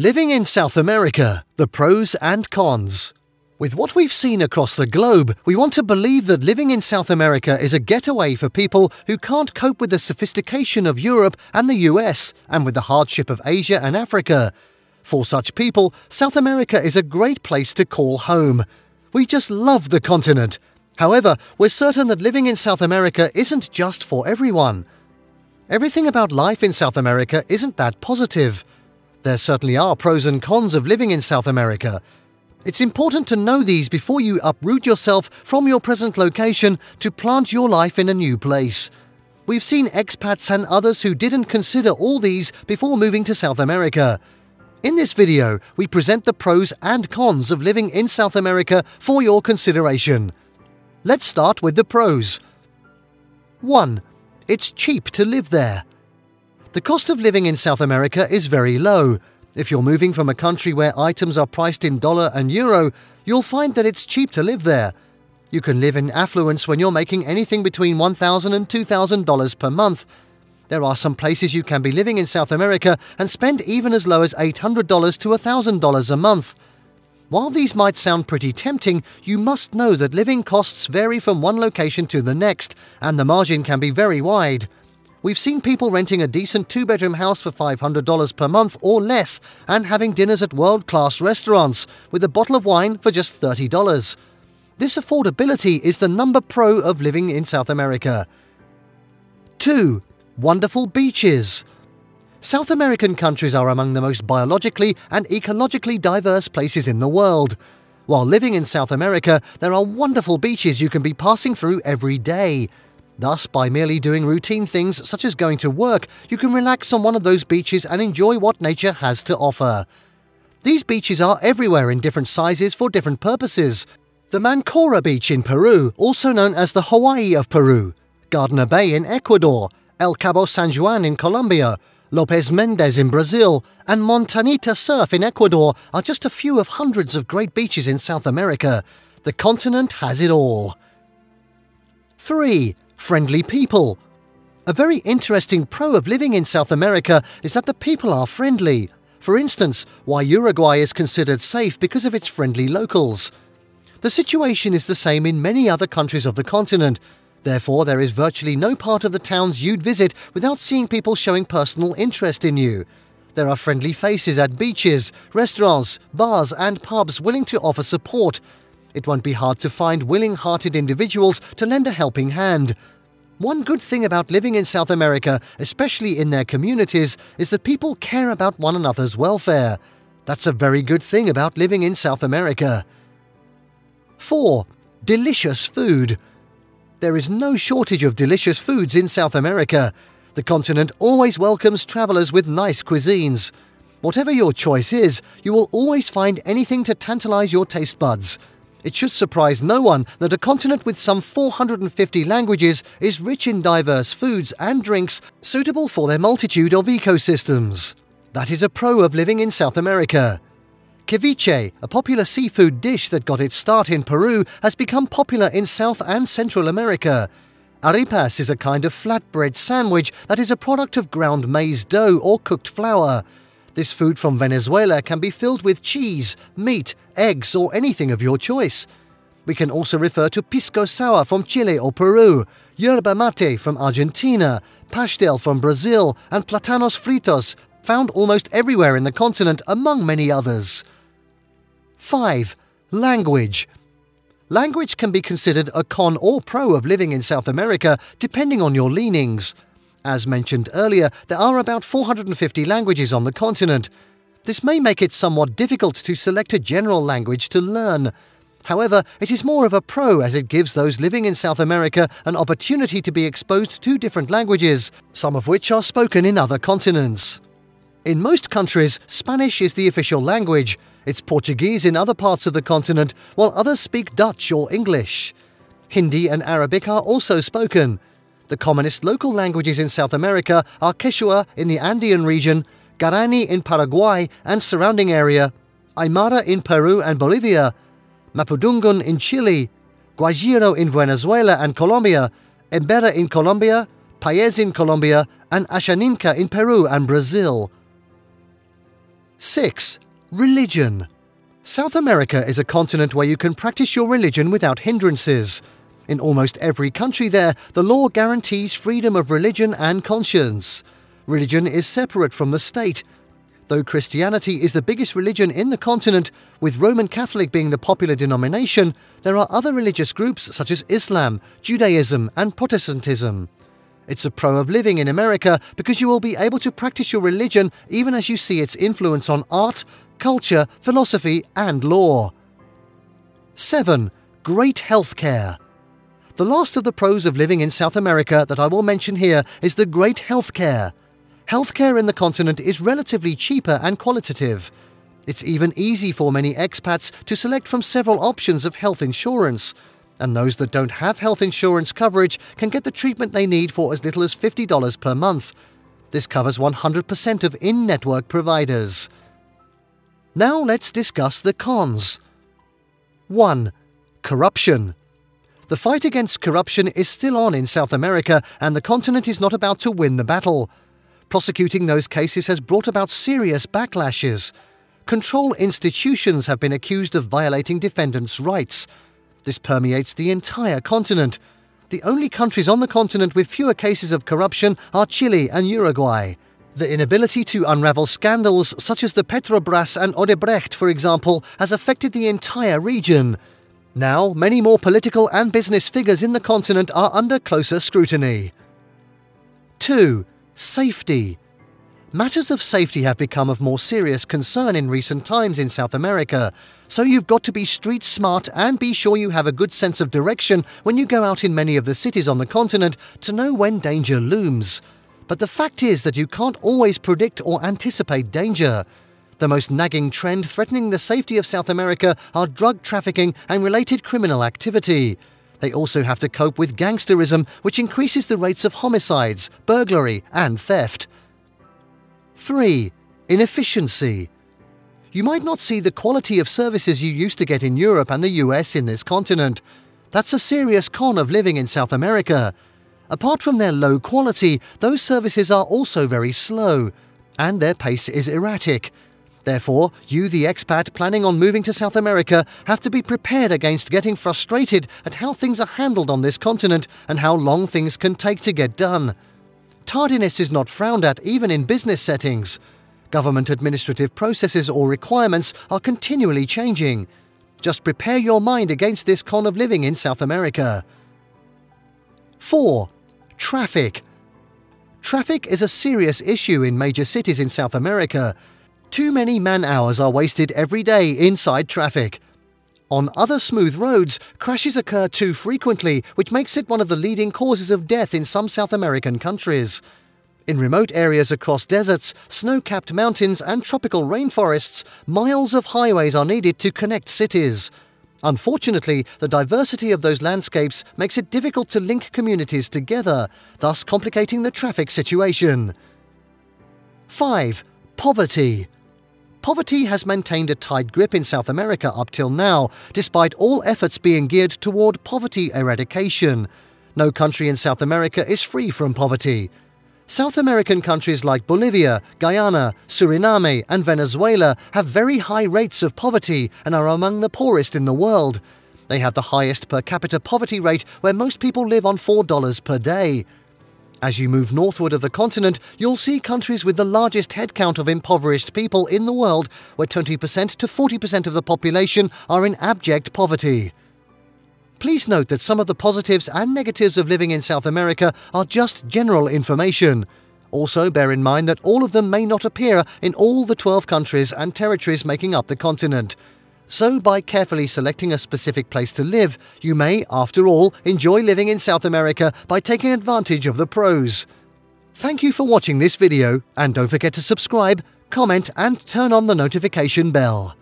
Living in South America, the pros and cons. With what we've seen across the globe, we want to believe that living in South America is a getaway for people who can't cope with the sophistication of Europe and the US, and with the hardship of Asia and Africa. For such people, South America is a great place to call home. We just love the continent. However, we're certain that living in South America isn't just for everyone. Everything about life in South America isn't that positive. There certainly are pros and cons of living in South America. It's important to know these before you uproot yourself from your present location to plant your life in a new place. We've seen expats and others who didn't consider all these before moving to South America. In this video, we present the pros and cons of living in South America for your consideration. Let's start with the pros. 1. It's cheap to live there. The cost of living in South America is very low. If you're moving from a country where items are priced in dollar and euro, you'll find that it's cheap to live there. You can live in affluence when you're making anything between $1,000 and $2,000 per month. There are some places you can be living in South America and spend even as low as $800 to $1,000 a month. While these might sound pretty tempting, you must know that living costs vary from one location to the next, and the margin can be very wide. We've seen people renting a decent two-bedroom house for $500 per month or less and having dinners at world-class restaurants with a bottle of wine for just $30. This affordability is the number pro of living in South America. 2. Wonderful beaches. South American countries are among the most biologically and ecologically diverse places in the world. While living in South America, there are wonderful beaches you can be passing through every day. Thus, by merely doing routine things such as going to work, you can relax on one of those beaches and enjoy what nature has to offer. These beaches are everywhere in different sizes for different purposes. The Mancora Beach in Peru, also known as the Hawaii of Peru, Gardner Bay in Ecuador, El Cabo San Juan in Colombia, Lopez Mendez in Brazil, and Montanita Surf in Ecuador are just a few of hundreds of great beaches in South America. The continent has it all. 3. Friendly people. A very interesting pro of living in South America is that the people are friendly. For instance, why Uruguay is considered safe because of its friendly locals. The situation is the same in many other countries of the continent. Therefore, there is virtually no part of the towns you'd visit without seeing people showing personal interest in you. There are friendly faces at beaches, restaurants, bars and pubs willing to offer support. It won't be hard to find willing-hearted individuals to lend a helping hand. One good thing about living in South America, especially in their communities, is that people care about one another's welfare. That's a very good thing about living in South America. 4. Delicious food. There is no shortage of delicious foods in South America. The continent always welcomes travelers with nice cuisines. Whatever your choice is, you will always find anything to tantalize your taste buds. It should surprise no one that a continent with some 450 languages is rich in diverse foods and drinks suitable for their multitude of ecosystems. That is a pro of living in South America. Ceviche, a popular seafood dish that got its start in Peru, has become popular in South and Central America. Arepas is a kind of flatbread sandwich that is a product of ground maize dough or cooked flour. This food from Venezuela can be filled with cheese, meat, eggs or anything of your choice. We can also refer to pisco sour from Chile or Peru, yerba mate from Argentina, pastel from Brazil and platanos fritos, found almost everywhere in the continent among many others. 5. Language. Language can be considered a con or pro of living in South America depending on your leanings. As mentioned earlier, there are about 450 languages on the continent. This may make it somewhat difficult to select a general language to learn. However, it is more of a pro as it gives those living in South America an opportunity to be exposed to different languages, some of which are spoken in other continents. In most countries, Spanish is the official language. It's Portuguese in other parts of the continent, while others speak Dutch or English. Hindi and Arabic are also spoken. The commonest local languages in South America are Quechua in the Andean region, Guarani in Paraguay and surrounding area, Aymara in Peru and Bolivia, Mapudungun in Chile, Guajiro in Venezuela and Colombia, Embera in Colombia, Payés in Colombia and Ashaninka in Peru and Brazil. 6. Religion. South America is a continent where you can practice your religion without hindrances. In almost every country there, the law guarantees freedom of religion and conscience. Religion is separate from the state. Though Christianity is the biggest religion in the continent, with Roman Catholic being the popular denomination, there are other religious groups such as Islam, Judaism, and Protestantism. It's a pro of living in America because you will be able to practice your religion even as you see its influence on art, culture, philosophy, and law. 7. Great healthcare. The last of the pros of living in South America that I will mention here is the great healthcare. Healthcare in the continent is relatively cheaper and qualitative. It's even easy for many expats to select from several options of health insurance, and those that don't have health insurance coverage can get the treatment they need for as little as $50 per month. This covers 100% of in-network providers. Now let's discuss the cons. 1. Corruption. The fight against corruption is still on in South America, and the continent is not about to win the battle. Prosecuting those cases has brought about serious backlashes. Control institutions have been accused of violating defendants' rights. This permeates the entire continent. The only countries on the continent with fewer cases of corruption are Chile and Uruguay. The inability to unravel scandals such as the Petrobras and Odebrecht, for example, has affected the entire region. Now, many more political and business figures in the continent are under closer scrutiny. 2. Safety. Matters of safety have become of more serious concern in recent times in South America, so you've got to be street smart and be sure you have a good sense of direction when you go out in many of the cities on the continent to know when danger looms. But the fact is that you can't always predict or anticipate danger. The most nagging trend threatening the safety of South America are drug trafficking and related criminal activity. They also have to cope with gangsterism, which increases the rates of homicides, burglary, and theft. 3. Inefficiency. You might not see the quality of services you used to get in Europe and the US in this continent. That's a serious con of living in South America. Apart from their low quality, those services are also very slow, and their pace is erratic. Therefore, you, the expat planning on moving to South America, have to be prepared against getting frustrated at how things are handled on this continent and how long things can take to get done. Tardiness is not frowned at even in business settings. Government administrative processes or requirements are continually changing. Just prepare your mind against this con of living in South America. 4. Traffic. Traffic is a serious issue in major cities in South America. Too many man-hours are wasted every day inside traffic. On other smooth roads, crashes occur too frequently, which makes it one of the leading causes of death in some South American countries. In remote areas across deserts, snow-capped mountains and tropical rainforests, miles of highways are needed to connect cities. Unfortunately, the diversity of those landscapes makes it difficult to link communities together, thus complicating the traffic situation. 5. Poverty. Poverty has maintained a tight grip in South America up till now, despite all efforts being geared toward poverty eradication. No country in South America is free from poverty. South American countries like Bolivia, Guyana, Suriname, and Venezuela have very high rates of poverty and are among the poorest in the world. They have the highest per capita poverty rate, where most people live on $4 per day. As you move northward of the continent, you'll see countries with the largest headcount of impoverished people in the world, where 20% to 40% of the population are in abject poverty. Please note that some of the positives and negatives of living in South America are just general information. Also, bear in mind that all of them may not appear in all the 12 countries and territories making up the continent. So, by carefully selecting a specific place to live, you may, after all, enjoy living in South America by taking advantage of the pros. Thank you for watching this video, and don't forget to subscribe, comment, and turn on the notification bell.